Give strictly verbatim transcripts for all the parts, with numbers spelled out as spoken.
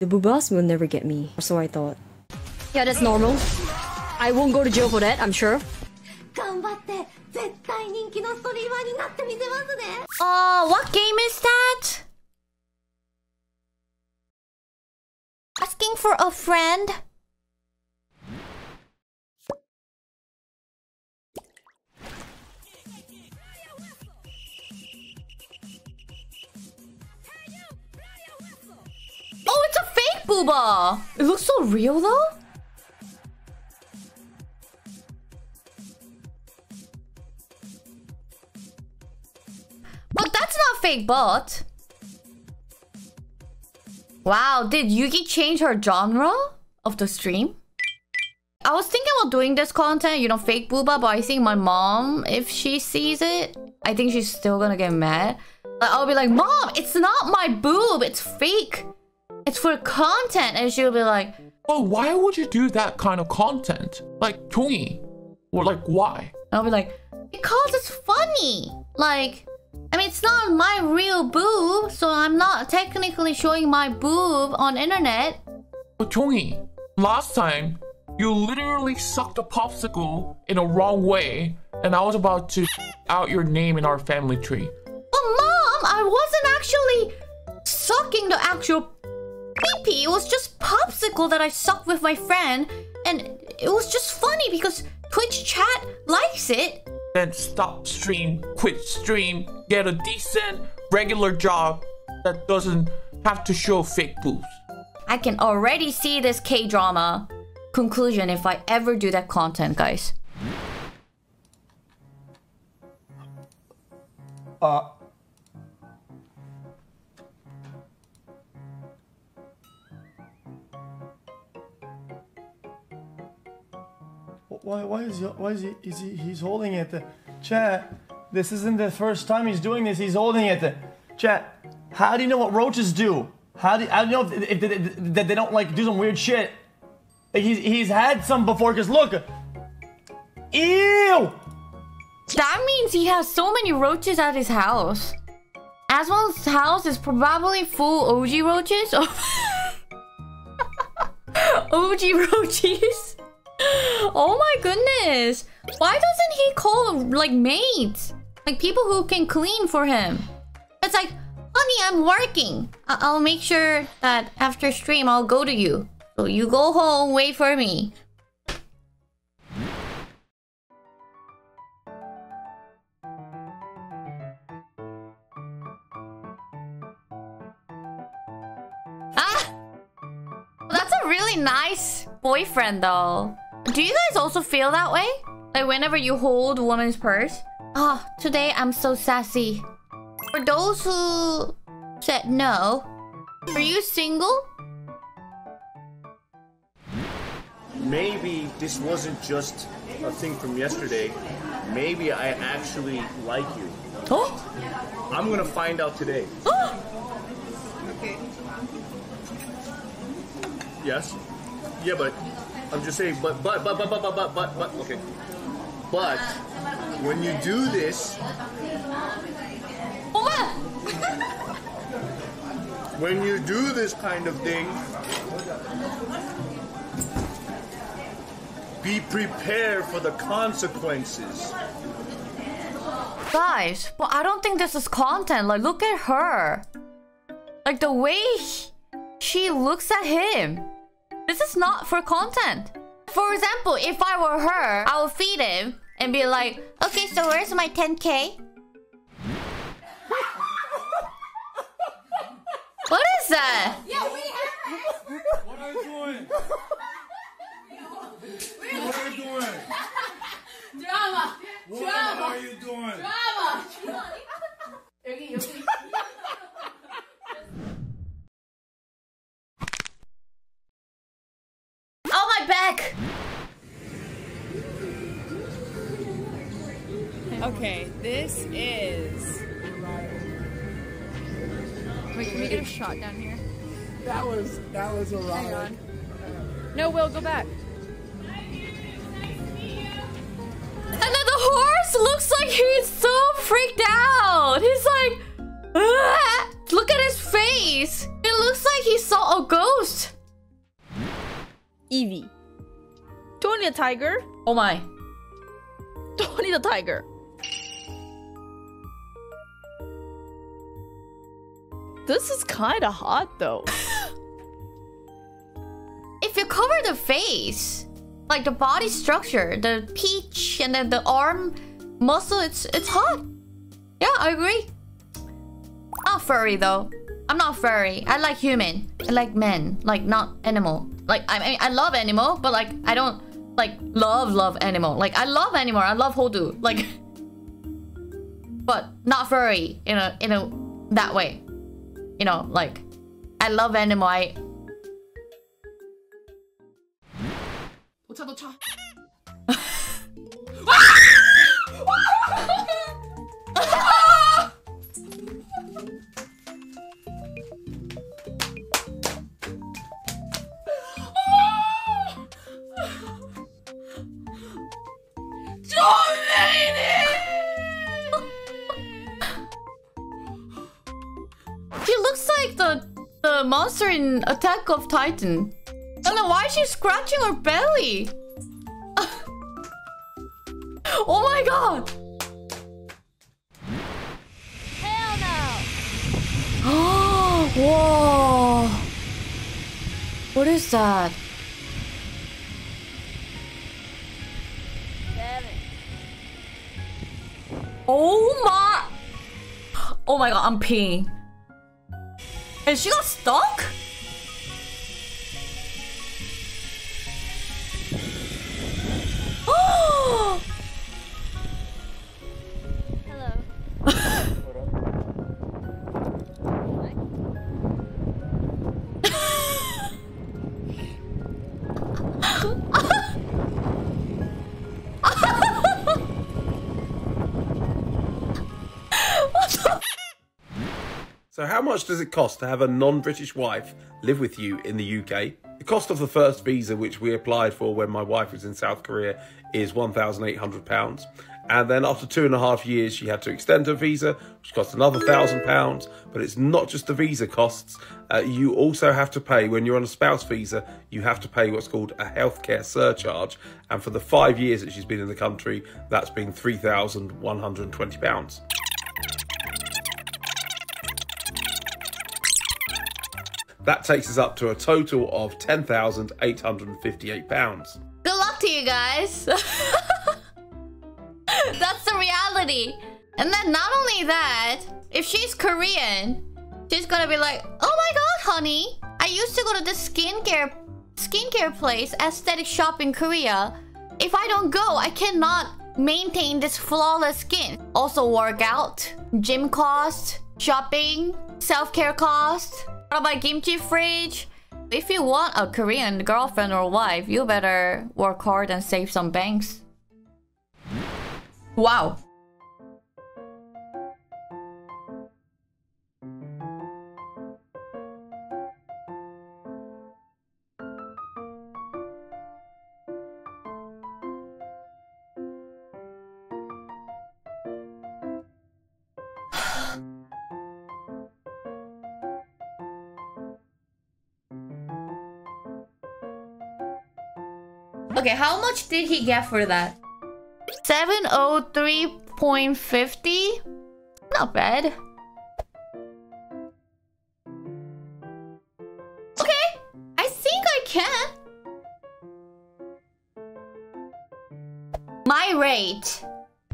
The boobas will never get me, or so I thought. Yeah, that's normal. I won't go to jail for that, I'm sure. Oh, uh, what game is that? Asking for a friend? Oh, it's a fake booba! It looks so real though? But that's not fake butt. Wow, did Yugi change her genre of the stream? I was thinking about doing this content, you know, fake booba, but I think my mom, if she sees it, I think she's still gonna get mad. Like, I'll be like, Mom, it's not my boob, it's fake. It's for content. And she'll be like, oh, why would you do that kind of content? Like, Kyungi, or like, why? I'll be like, because it's funny. Like, I mean, it's not my real boob, so I'm not technically showing my boob on internet. But Kyungi, last time, you literally sucked a popsicle in a wrong way, and I was about to out your name in our family tree. But Mom, I wasn't actually sucking the actual pee-pee. It was just popsicle that I sucked with my friend, and it was just funny because Twitch chat likes it. Then stop stream, quit stream, get a decent, regular job that doesn't have to show fake boobs. I can already see this K-drama conclusion if I ever do that content, guys. Uh... Why, why is he, why is he, is he, he's holding it? Chat, this isn't the first time he's doing this, he's holding it. Chat, how do you know what roaches do? How do, how do you know if, if, if, if they don't like do some weird shit? He's, he's had some before, cause look. Ew! That means he has so many roaches at his house. Asmon's house is probably full O G roaches. O G roaches? Oh my goodness. Why doesn't he call like maids? Like people who can clean for him. It's like, honey, I'm working. I I'll make sure that after stream, I'll go to you. So you go home, wait for me. Ah! That's a really nice boyfriend though. Do you guys also feel that way? Like whenever you hold a woman's purse? Ah, oh, today I'm so sassy. For those who said no, are you single? Maybe this wasn't just a thing from yesterday. Maybe I actually like you. Oh? I'm gonna find out today. Oh! Okay. Yes? Yeah, but... I'm just saying, but, but, but, but, but, but, but, but, okay. But, when you do this... What? When you do this kind of thing, be prepared for the consequences. Guys, but I don't think this is content. Like, look at her. Like, the way she looks at him. This is not for content. For example, if I were her, I would feed him and be like, okay, so where's my ten K? What is that? Yeah, we have an expert. What are you doing? What are you doing? Drama. What Drama. are you doing? Drama. Drama. Back. Okay, this is... Wait, can we get a shot down here? That was, that was a riot. Hang on. No, Will, go back. And then the horse looks like he's so freaked out. He's like, ugh! Look at his face. It looks like he saw a ghost. Eevee. Tony the Tiger. Oh my. Tony the Tiger. This is kind of hot though. If you cover the face, like the body structure, the peach and then the arm muscle, it's it's hot. Yeah, I agree. Not furry though. I'm not furry. I like human. I like men. Like not animal. Like I mean, I love animal, but like I don't like love love animal. Like I love animal. I love Hodu. Like, but not furry. You know, in a that way. You know, like I love animal. I. She looks like the the monster in Attack of Titan. I don't know why she's scratching her belly. Oh my god! Hell no! Oh! Whoa! What is that? Seven. Oh my! Oh my god! I'm peeing. And she got stuck? Oh! Hello. So how much does it cost to have a non-British wife live with you in the U K? The cost of the first visa, which we applied for when my wife was in South Korea, is one thousand eight hundred pounds. And then after two and a half years, she had to extend her visa, which cost another thousand pounds. But it's not just the visa costs. Uh, you also have to pay, when you're on a spouse visa, you have to pay what's called a healthcare surcharge. And for the five years that she's been in the country, that's been three thousand one hundred twenty pounds. That takes us up to a total of ten thousand eight hundred fifty-eight pounds. Good luck to you guys. That's the reality. And then not only that, if she's Korean, she's gonna be like, oh my god, honey, I used to go to this skincare skincare place, aesthetic shop in Korea. If I don't go, I cannot maintain this flawless skin. Also workout, gym cost, shopping, self-care cost. What about kimchi fridge? If you want a Korean girlfriend or wife, you better work hard and save some banks. Wow. Okay, how much did he get for that? seven oh three fifty? Not bad. Okay, I think I can. My rate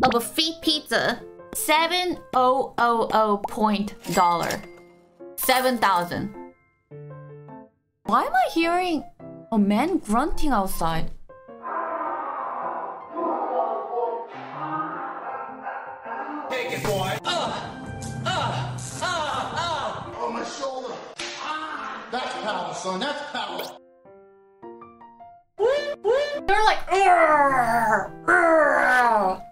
of a feet pizza, seven thousand dollar. seven thousand. Why am I hearing a man grunting outside? Son, that's power. They're like, urgh, urgh.